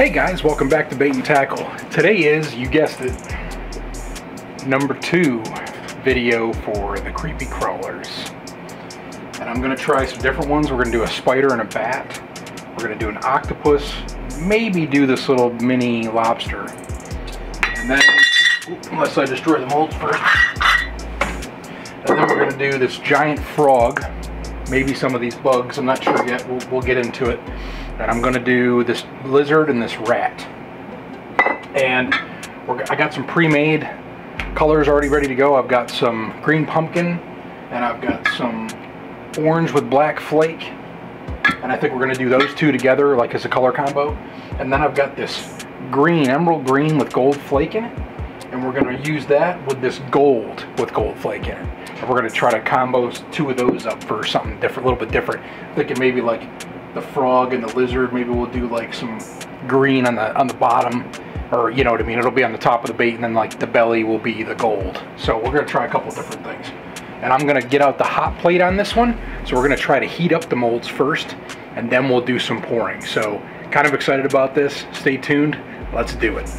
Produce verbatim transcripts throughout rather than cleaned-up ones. Hey guys, welcome back to Bait and Tackle. Today is, you guessed it, number two video for the Creepy Crawlers. And I'm gonna try some different ones. We're gonna do a spider and a bat. We're gonna do an octopus. Maybe do this little mini lobster. And then, unless I destroy the molds first. And then we're gonna do this giant frog. Maybe some of these bugs, I'm not sure yet. We'll, we'll get into it. And I'm gonna do this lizard and this rat. And we're, I got some pre-made colors already ready to go. I've got some green pumpkin, and I've got some orange with black flake. And I think we're gonna do those two together, like as a color combo. And then I've got this green, emerald green with gold flake in it. And we're gonna use that with this gold with gold flake in it. And we're gonna try to combo two of those up for something different, a little bit different. I'm thinking maybe like the frog and the lizard, maybe we'll do like some green on the on the bottom, or you know what I mean, it'll be on the top of the bait, and then like the belly will be the gold. So we're gonna try a couple different things, and I'm gonna get out the hot plate on this one. So we're gonna try to heat up the molds first, and then we'll do some pouring. So kind of excited about this. Stay tuned, let's do it.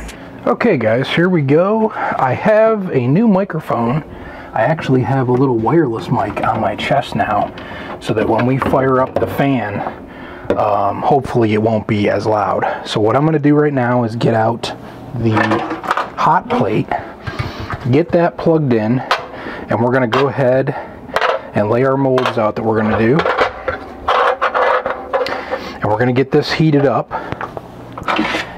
Okay guys, here we go. I have a new microphone. I actually have a little wireless mic on my chest now, so that when we fire up the fan, Um, hopefully it won't be as loud. So what I'm going to do right now is get out the hot plate, get that plugged in, and we're going to go ahead and lay our molds out that we're going to do. And we're going to get this heated up.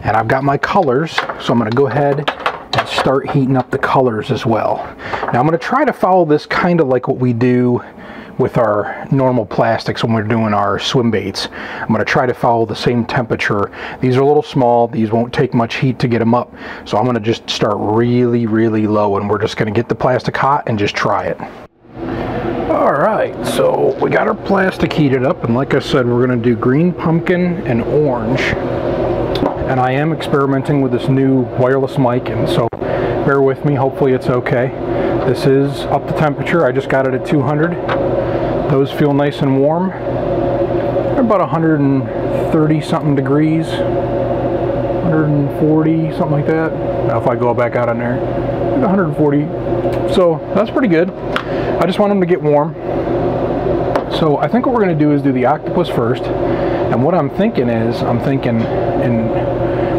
And I've got my colors, so I'm going to go ahead and start heating up the colors as well. Now I'm going to try to follow this kind of like what we do with our normal plastics when we're doing our swim baits. I'm going to try to follow the same temperature. These are a little small, these won't take much heat to get them up, so I'm going to just start really really low, and we're just going to get the plastic hot and just try it. Alright, so we got our plastic heated up, and like I said, we're going to do green pumpkin and orange. And I am experimenting with this new wireless mic, and so bear with me, hopefully it's okay. This is up to temperature, I just got it at two hundred. Those feel nice and warm. They're about one hundred thirty something degrees, one hundred forty, something like that. Now if I go back out on there, one hundred forty. So that's pretty good. I just want them to get warm. So I think what we're gonna do is do the octopus first. And what I'm thinking is, I'm thinking, and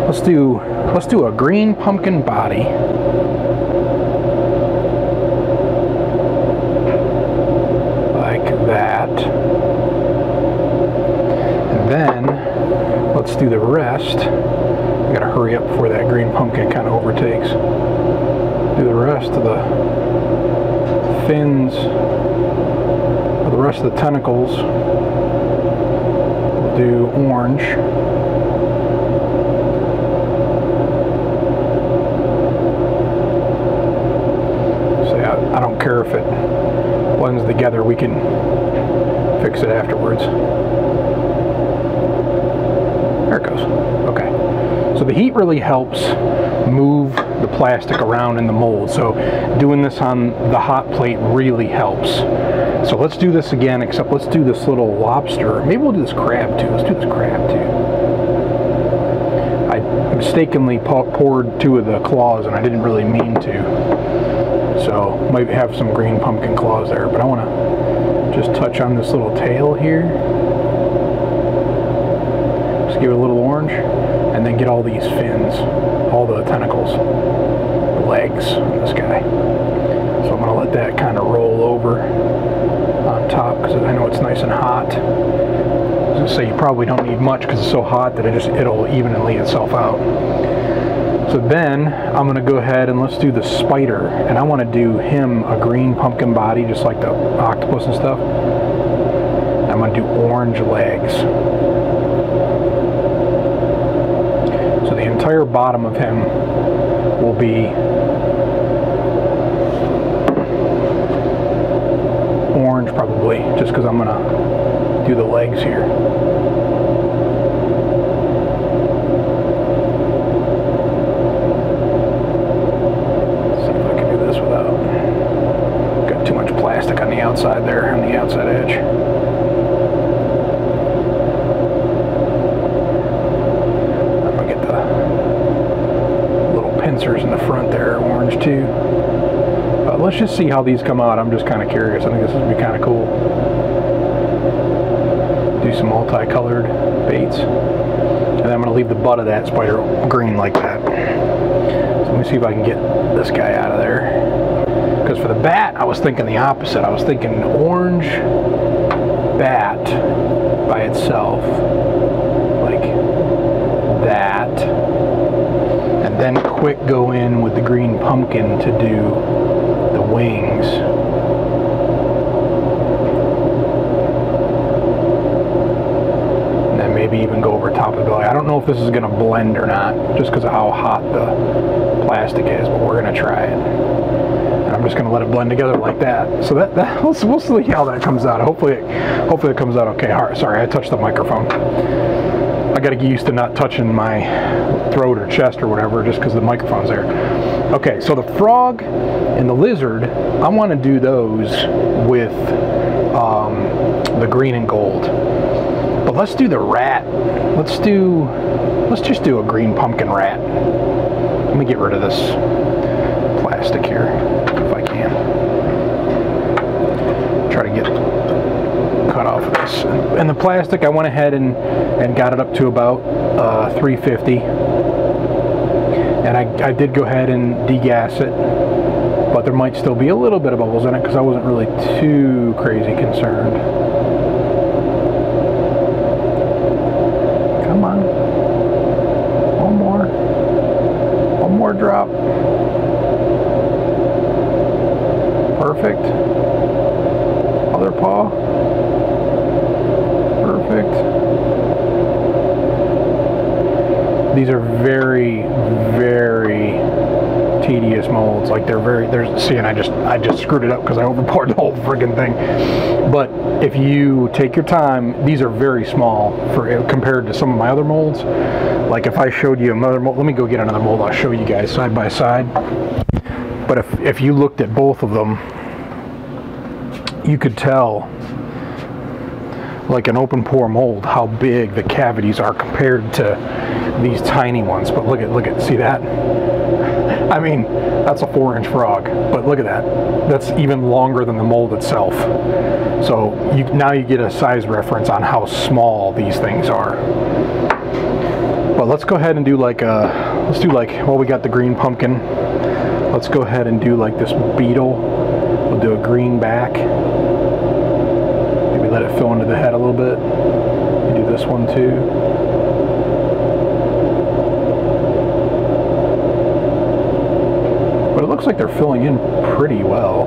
let's do, let's do a green pumpkin body. Let's do the rest. I gotta hurry up before that green pumpkin kind of overtakes. Do the rest of the fins, or the rest of the tentacles. We'll do orange. So yeah, I don't care if it blends together, we can fix it afterwards. There it goes. Okay. So the heat really helps move the plastic around in the mold. So doing this on the hot plate really helps. So let's do this again, except let's do this little lobster. Maybe we'll do this crab too. Let's do this crab too. I mistakenly poured two of the claws, and I didn't really mean to. So might have some green pumpkin claws there, but I want to just touch on this little tail here. Give it a little orange, and then get all these fins, all the tentacles, the legs on this guy. So I'm gonna let that kind of roll over on top, because I know it's nice and hot. I was gonna say you probably don't need much because it's so hot that it just, it'll evenly itself out. So then I'm gonna go ahead and let's do the spider, and I want to do him a green pumpkin body, just like the octopus and stuff. I'm gonna do orange legs. So the entire bottom of him will be orange probably, just because I'm gonna do the legs here. Let's see if I can do this without. Got too much plastic on the outside there, on the outside edge. let's just see how these come out. I'm just kind of curious. I think this is gonna be kind of cool. Do some multi-colored baits. And I'm going to leave the butt of that spider green like that. So let me see if I can get this guy out of there. Because for the bat, I was thinking the opposite. I was thinking an orange bat by itself. Like that. And then quick go in with the green pumpkin to do the wings. And then maybe even go over top of the belly. I don't know if this is going to blend or not, just because of how hot the plastic is, but we're going to try it. I'm just going to let it blend together like that. So that, that we'll, we'll see how that comes out. Hopefully it, hopefully it comes out okay. All right, sorry, I touched the microphone. I got to get used to not touching my throat or chest or whatever just because the microphone's there. Okay, so the frog and the lizard, I want to do those with um, the green and gold. But let's do the rat. Let's do, let's just do a green pumpkin rat. Let me get rid of this plastic here. Try to get cut off of this. And the plastic, I went ahead and, and got it up to about uh, three fifty. And I, I did go ahead and degas it, but there might still be a little bit of bubbles in it because I wasn't really too crazy concerned. Come on. One more. One more drop. Perfect. Paw. Perfect. These are very, very tedious molds. Like they're very, there's, see, and I just, I just screwed it up because I overpoured the whole friggin' thing. But if you take your time, these are very small for compared to some of my other molds. Like if I showed you another mold, let me go get another mold. I'll show you guys side by side. But if, if you looked at both of them, you could tell, like an open pore mold, how big the cavities are compared to these tiny ones. But look at, look at, see that? I mean, that's a four inch frog, but look at that. That's even longer than the mold itself. So you, now you get a size reference on how small these things are. But let's go ahead and do like a, let's do like, well, we got the green pumpkin. Let's go ahead and do like this beetle. We'll do a green back. Maybe let it fill into the head a little bit. We'll do this one too. But it looks like they're filling in pretty well.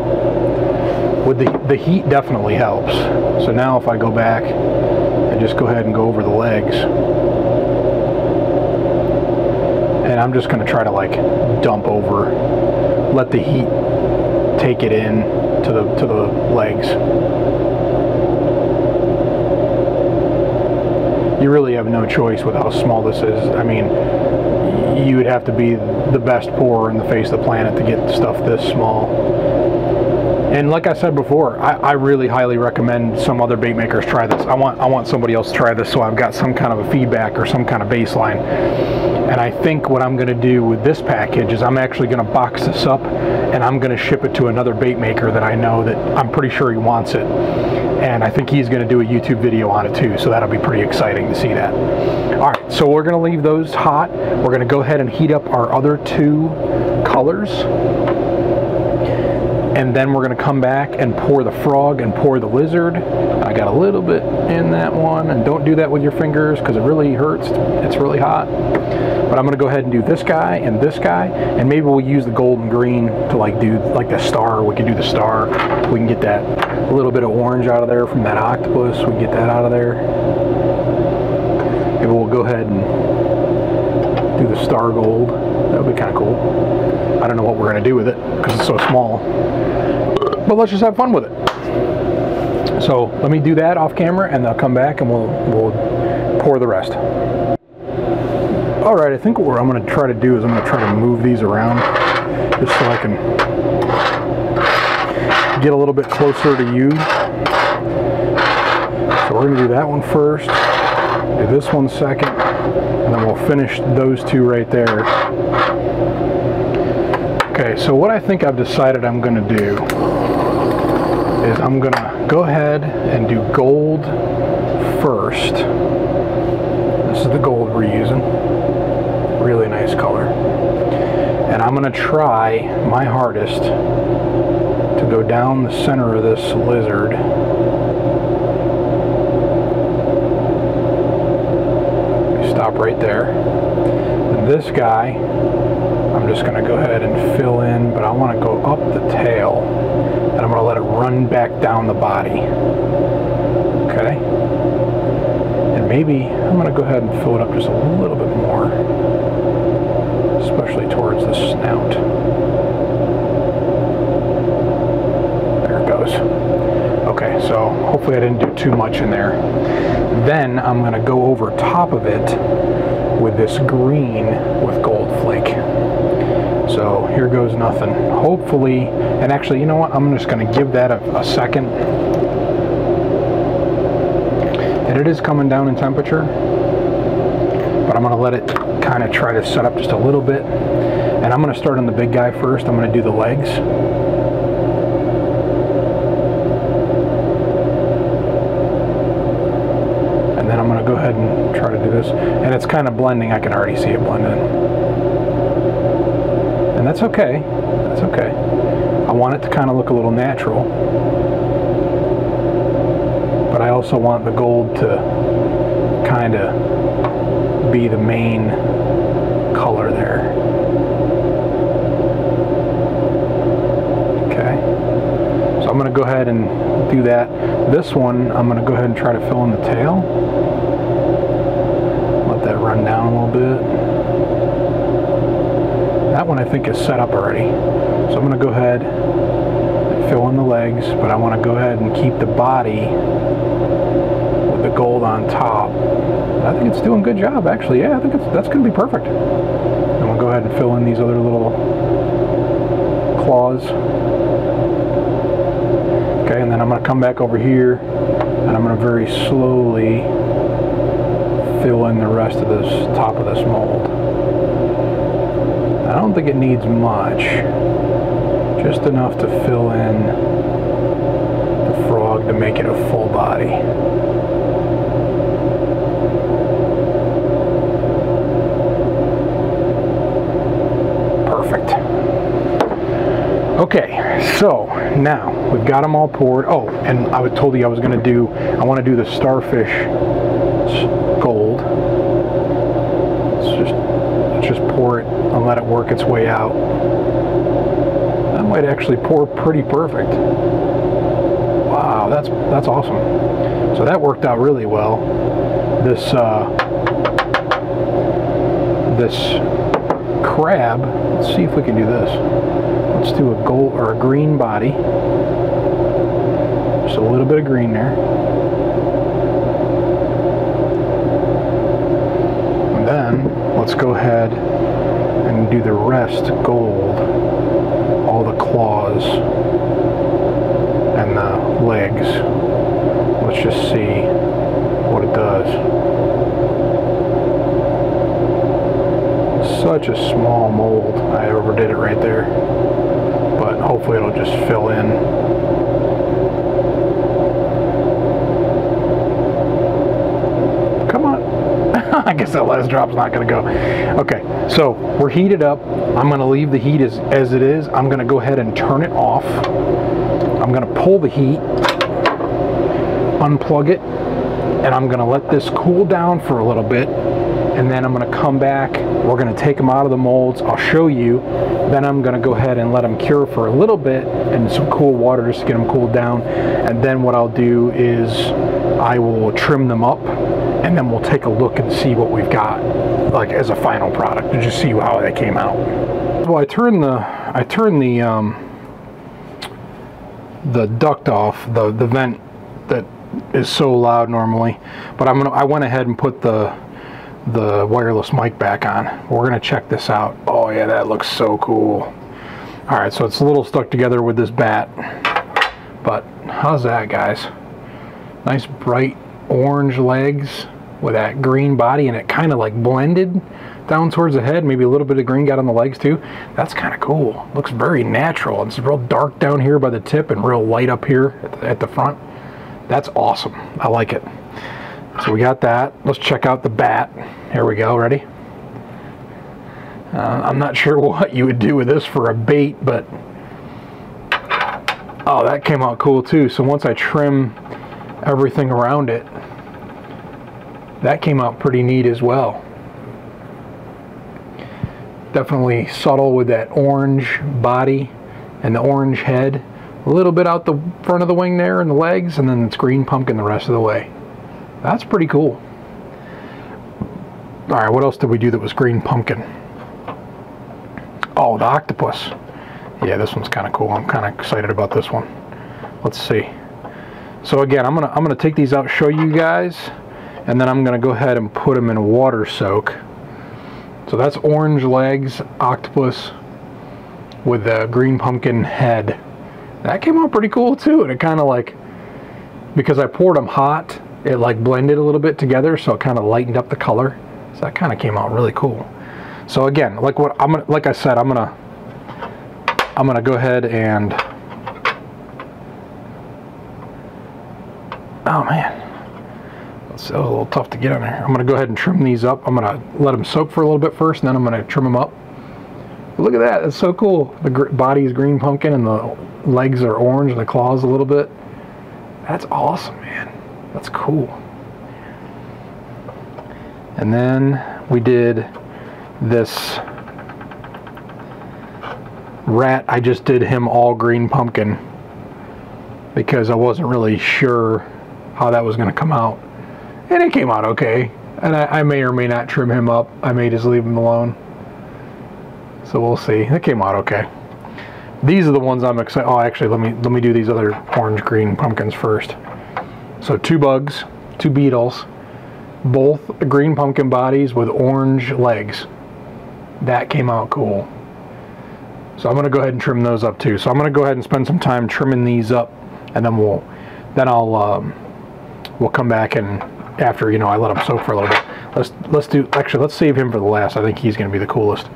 With the, the heat definitely helps. So now if I go back and just go ahead and go over the legs. And I'm just going to try to like dump over. Let the heat take it in to the to the legs. You really have no choice with how small this is. I mean, you would have to be the best pourer in the face of the planet to get stuff this small. And like I said before, I, I really highly recommend some other bait makers try this. I want I want somebody else to try this so I've got some kind of a feedback or some kind of baseline. And I think what I'm going to do with this package is I'm actually going to box this up and I'm going to ship it to another bait maker that I know that I'm pretty sure he wants it. And I think he's going to do a YouTube video on it too, so that'll be pretty exciting to see that. All right, so we're going to leave those hot. We're going to go ahead and heat up our other two colors. And then we're going to come back and pour the frog and pour the lizard. I got a little bit in that one. And don't do that with your fingers because it really hurts. It's really hot. But I'm going to go ahead and do this guy and this guy. And maybe we'll use the gold and green to like do like the star. We can do the star. We can get that little bit of orange out of there from that octopus. We can get that out of there. Maybe we'll go ahead and do the star gold. That would be kind of cool. I don't know what we're going to do with it because it's so small. But let's just have fun with it. So let me do that off camera and I'll come back and we'll, we'll pour the rest. All right, I think what I'm going to try to do is I'm going to try to move these around just so I can get a little bit closer to you. So we're going to do that one first, do this one second, and then we'll finish those two right there. Okay, so what I think I've decided I'm going to do is I'm going to go ahead and do gold first. This is the gold we're using. Really nice color. And I'm going to try my hardest to go down the center of this lizard. Stop right there. This guy, I'm just going to go ahead and fill in, but I want to go up the tail, and I'm going to let it run back down the body. Okay? And maybe I'm going to go ahead and fill it up just a little bit more, especially towards the snout. There it goes. Okay, so hopefully I didn't do too much in there. Then I'm going to go over top of it with this green with gold flake. So here goes nothing. Hopefully, and actually, you know what? I'm just going to give that a, a second. And it is coming down in temperature, but I'm going to let it kind of try to set up just a little bit. And I'm going to start on the big guy first. I'm going to do the legs. And then I'm going to go ahead and try to do this. And it's kind of blending. I can already see it blend in. And that's okay, that's okay. I want it to kind of look a little natural, but I also want the gold to kind of be the main color there. Okay, so I'm gonna go ahead and do that. This one, I'm gonna go ahead and try to fill in the tail. Let that run down a little bit. That one I think is set up already. So I'm going to go ahead and fill in the legs, but I want to go ahead and keep the body with the gold on top. I think it's doing a good job, actually. Yeah, I think it's, that's going to be perfect. I'm going to go ahead and fill in these other little claws. Okay, and then I'm going to come back over here, and I'm going to very slowly fill in the rest of this top of this mold. I don't think it needs much, just enough to fill in the frog to make it a full body. Perfect. Okay, so now we've got them all poured. Oh, and I told you I was going to do, I want to do the starfish gold. It's just just pour it and let it work its way out. That might actually pour pretty perfect. Wow, that's that's awesome. So that worked out really well. This uh, this crab. Let's see if we can do this. Let's do a gold or a green body. Just a little bit of green there. And then let's go ahead and do the rest gold, all the claws and the legs. Let's just see what it does. Such a small mold. I overdid it right there, but hopefully it'll just fill in. I guess that last drop's not going to go. Okay, so we're heated up. I'm going to leave the heat as, as it is. I'm going to go ahead and turn it off. I'm going to pull the heat, unplug it, and I'm going to let this cool down for a little bit, and then I'm going to come back. We're going to take them out of the molds. I'll show you. Then I'm going to go ahead and let them cure for a little bit in some cool water just to get them cooled down, and then what I'll do is I will trim them up, and then we'll take a look and see what we've got, like as a final product, to just see how they came out. Well, I turned the I turned the um, the duct off, the the vent that is so loud normally, but I'm gonna I went ahead and put the the wireless mic back on. We're gonna check this out. Oh yeah, that looks so cool. All right, so it's a little stuck together with this bat, but how's that, guys? Nice bright orange legs with that green body, and it kind of like blended down towards the head, maybe a little bit of green got on the legs too. That's kind of cool. Looks very natural. It's real dark down here by the tip and real light up here at the, at the front. That's awesome. I like it. So we got that. Let's check out the bat. Here we go. Ready? Uh, I'm not sure what you would do with this for a bait, but oh, that came out cool too. So once I trim everything around it, that came out pretty neat as well. Definitely subtle with that orange body and the orange head. A little bit out the front of the wing there and the legs, and then it's green pumpkin the rest of the way. That's pretty cool. All right, what else did we do that was green pumpkin? Oh, the octopus. Yeah, this one's kind of cool. I'm kind of excited about this one. Let's see. So again, I'm gonna I'm gonna take these out, show you guys, and then I'm gonna go ahead and put them in water soak. So that's orange legs, octopus with the green pumpkin head. That came out pretty cool too, and it kind of like, because I poured them hot, it like blended a little bit together, so it kind of lightened up the color. So that kind of came out really cool. So again, like what I'm gonna, like I said, I'm gonna, I'm gonna go ahead and, oh man, it's a little tough to get on there. I'm gonna go ahead and trim these up. I'm gonna let them soak for a little bit first, and then I'm gonna trim them up. Look at that, it's so cool. The body is green pumpkin and the legs are orange and the claws a little bit. That's awesome, man. That's cool. And then we did this rat. I just did him all green pumpkin because I wasn't really sure how that was going to come out. And it came out okay. And I, I may or may not trim him up. I may just leave him alone. So we'll see. It came out okay. These are the ones I'm excited. Oh, actually, let me let me do these other orange green pumpkins first. So two bugs, two beetles, both green pumpkin bodies with orange legs. That came out cool. So I'm gonna go ahead and trim those up too. So I'm gonna go ahead and spend some time trimming these up, and then we'll then I'll um, we'll come back, and after, you know, I let them soak for a little bit. Let's let's do actually let's save him for the last. I think he's gonna be the coolest.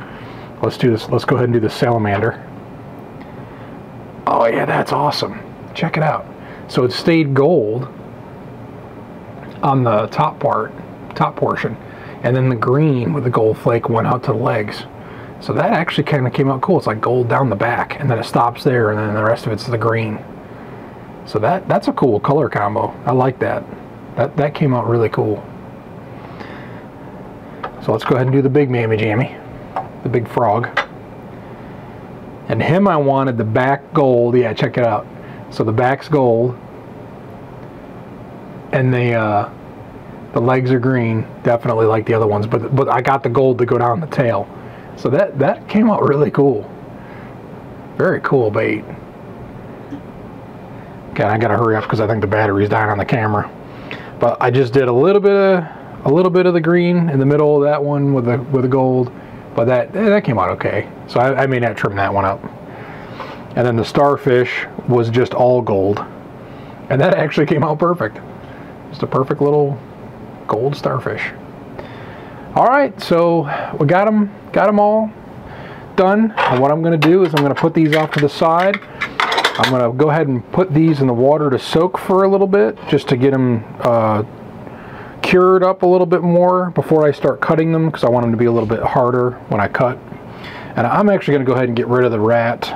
Let's do this. Let's go ahead and do the salamander. Oh yeah, that's awesome. Check it out. So it stayed gold on the top part, top portion, and then the green with the gold flake went out to the legs. So that actually kind of came out cool. It's like gold down the back, and then it stops there, and then the rest of it's the green. So that that's a cool color combo. I like that. That that came out really cool. So let's go ahead and do the big mammy jammy, the big frog. And him, I wanted the back gold. Yeah, check it out. So the back's gold, and the uh, the legs are green, definitely like the other ones. But but I got the gold to go down the tail, so that that came out really cool. Very cool bait. Okay, I gotta hurry up because I think the battery's dying on the camera. But I just did a little bit of a little bit of the green in the middle of that one with the with the gold. But that, that came out okay. So I, I may not trim that one up. And then the starfish was just all gold. And that actually came out perfect. Just a perfect little gold starfish. All right, so we got them, got them all done. And what I'm gonna do is I'm gonna put these off to the side. I'm gonna go ahead and put these in the water to soak for a little bit, just to get them uh, cured up a little bit more before I start cutting them, because I want them to be a little bit harder when I cut. And I'm actually going to go ahead and get rid of the rat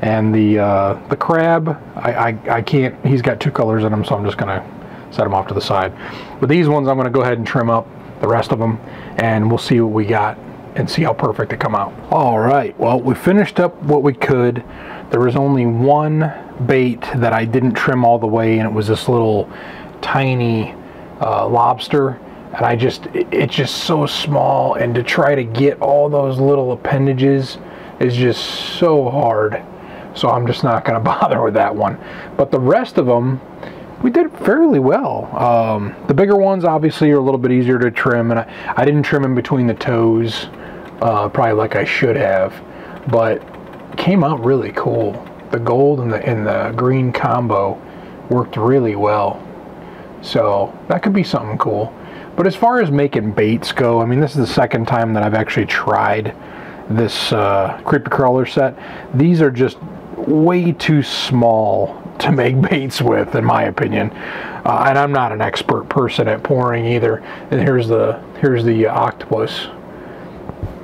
and the uh, the crab. I, I, I can't, he's got two colors in him, so I'm just going to set him off to the side. But these ones I'm going to go ahead and trim up the rest of them, and we'll see what we got and see how perfect they come out. All right, well, we finished up what we could. There was only one bait that I didn't trim all the way, and it was this little tiny Uh, lobster, and I just it, it's just so small, and to try to get all those little appendages is just so hard, so I'm just not gonna bother with that one. But the rest of them we did fairly well. Um, the bigger ones obviously are a little bit easier to trim, and I, I didn't trim them between the toes uh, probably like I should have, but came out really cool. The gold and the, and the green combo worked really well. So that could be something cool. But as far as making baits go, I mean, this is the second time that I've actually tried this uh, Creepy Crawler set. These are just way too small to make baits with, in my opinion. Uh, and I'm not an expert person at pouring either. And here's the here's the octopus.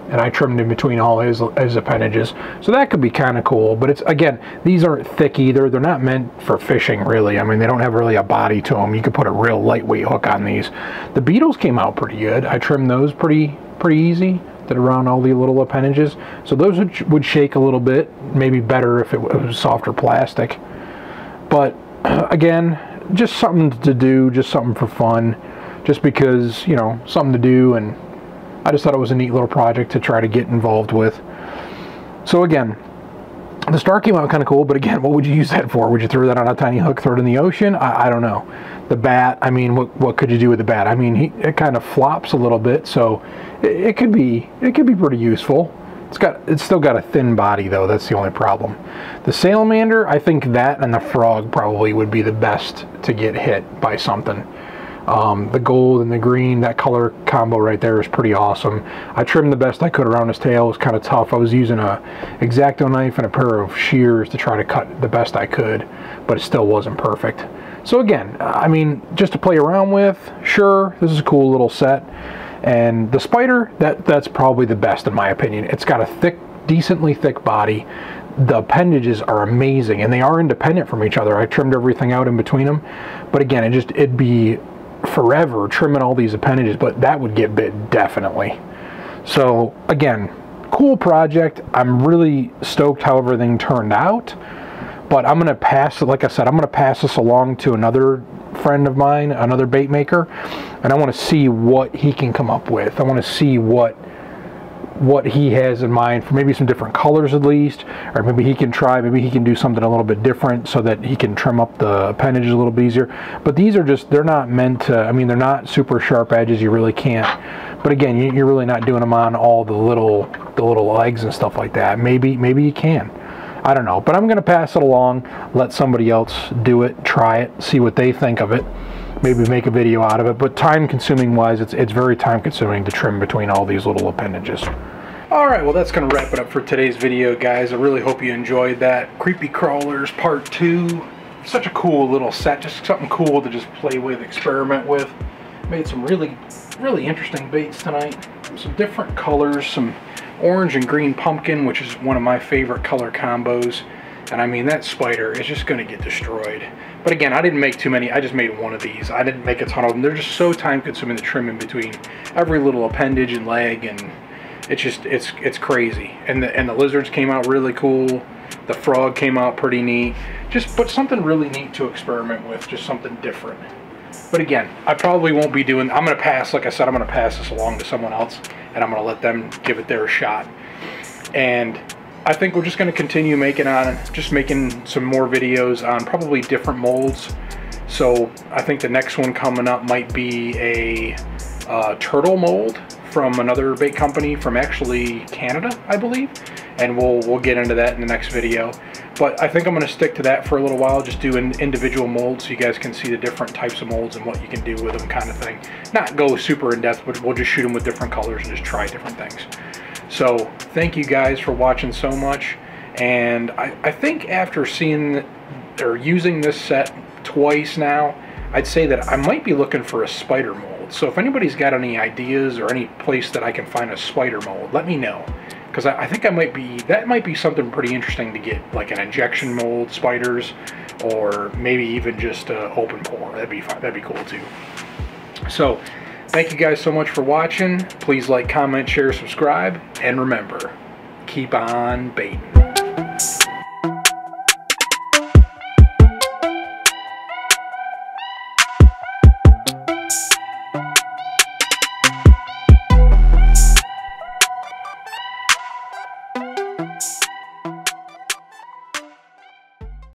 And I trimmed in between all his, his appendages. So that could be kind of cool, but it's, again, these aren't thick either. They're not meant for fishing, really. I mean, they don't have really a body to them. You could put a real lightweight hook on these. The beetles came out pretty good. I trimmed those pretty, pretty easy. Did around all the little appendages. So those would, would shake a little bit, maybe better if it was softer plastic. But again, just something to do, just something for fun, just because, you know, something to do, and I just thought it was a neat little project to try to get involved with. So again, the star came out kind of cool, but again, what would you use that for? Would you throw that on a tiny hook, throw it in the ocean? I, I don't know. The bat, I mean, what, what could you do with the bat? I mean, he, it kind of flops a little bit, so it, it could be it could be pretty useful. It's got it's still got a thin body though. That's the only problem. The salamander, I think that and the frog probably would be the best to get hit by something. Um, the gold and the green, that color combo right there is pretty awesome. I trimmed the best I could around his tail. It was kind of tough. I was using a X-Acto knife and a pair of shears to try to cut the best I could, but it still wasn't perfect. So again, I mean, just to play around with, sure, this is a cool little set. And the spider, that, that's probably the best in my opinion. It's got a thick, decently thick body. The appendages are amazing, and they are independent from each other. I trimmed everything out in between them. But again, it just, it'd be forever trimming all these appendages, but that would get bit definitely. So again, cool project. I'm really stoked how everything turned out, but I'm gonna pass it, like I said, I'm gonna pass this along to another friend of mine, another bait maker, and I want to see what he can come up with. I want to see what what he has in mind for maybe some different colors at least, or maybe he can try, maybe he can do something a little bit different so that he can trim up the appendage a little bit easier. But these are just, they're not meant to, I mean, they're not super sharp edges, you really can't. But again, you're really not doing them on all the little, the little legs and stuff like that. Maybe, maybe you can. I don't know, but I'm gonna pass it along, let somebody else do it, try it, see what they think of it. Maybe make a video out of it, but time-consuming wise, it's, it's very time-consuming to trim between all these little appendages. All right, well, that's gonna wrap it up for today's video, guys. I really hope you enjoyed that. Creepy Crawlers Part two. Such a cool little set, just something cool to just play with, experiment with. Made some really, really interesting baits tonight. Some different colors, some orange and green pumpkin, which is one of my favorite color combos. And I mean, that spider is just gonna get destroyed. But again, I didn't make too many. I just made one of these. I didn't make a ton of them. They're just so time consuming to trim in between every little appendage and leg, and it's just, it's it's crazy. And the, and the lizards came out really cool. The frog came out pretty neat. Just, but something really neat to experiment with, just something different. But again, I probably won't be doing, I'm gonna pass, like I said, I'm gonna pass this along to someone else, and I'm gonna let them give it their shot. And I think we're just going to continue making on, just making some more videos on probably different molds. So I think the next one coming up might be a uh, turtle mold from another bait company from actually Canada, I believe. And we'll we'll get into that in the next video. But I think I'm going to stick to that for a little while, just do an individual mold so you guys can see the different types of molds and what you can do with them, kind of thing. Not go super in depth, but we'll just shoot them with different colors and just try different things. So thank you guys for watching so much, and I, I think after seeing or using this set twice now, I'd say that I might be looking for a spider mold. So if anybody's got any ideas or any place that I can find a spider mold, let me know, because I, I think I might be, that might be something pretty interesting to get, like an injection mold, spiders, or maybe even just uh, open pour. That'd be fun. That'd be cool too. So thank you guys so much for watching. Please like, comment, share, subscribe, and remember, keep on baiting.